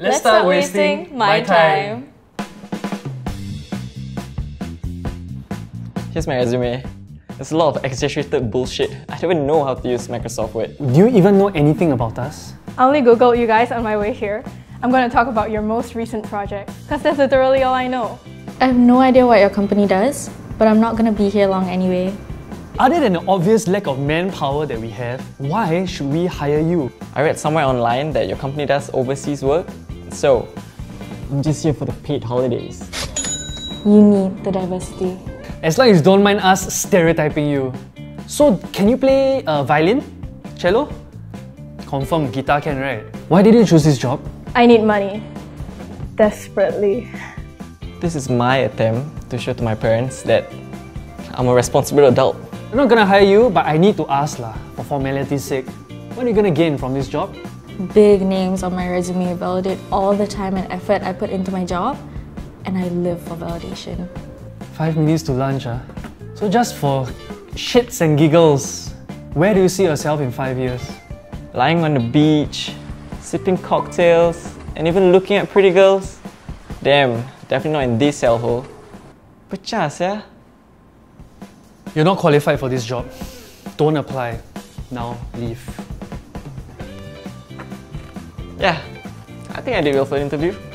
Let's start wasting my time. Here's my resume. There's a lot of exaggerated bullshit. I don't even know how to use Microsoft Word. Do you even know anything about us? I only googled you guys on my way here. I'm going to talk about your most recent project, because that's literally all I know. I have no idea what your company does, but I'm not going to be here long anyway. Other than the obvious lack of manpower that we have, why should we hire you? I read somewhere online that your company does overseas work, so I'm just here for the paid holidays. You need the diversity. As long as you don't mind us stereotyping you. So, can you play violin? Cello? Confirm, guitar can, right? Why did you choose this job? I need money. Desperately. This is my attempt to show to my parents that I'm a responsible adult. I'm not gonna hire you, but I need to ask lah, for formality's sake. What are you gonna gain from this job? Big names on my resume validate all the time and effort I put into my job, and I live for validation. 5 minutes to lunch, huh? So just for shits and giggles, where do you see yourself in 5 years? Lying on the beach, sipping cocktails, and even looking at pretty girls? Damn, definitely not in this hellhole. Pecah, yeah? You're not qualified for this job. Don't apply. Now leave. Yeah, I think I did well for the interview.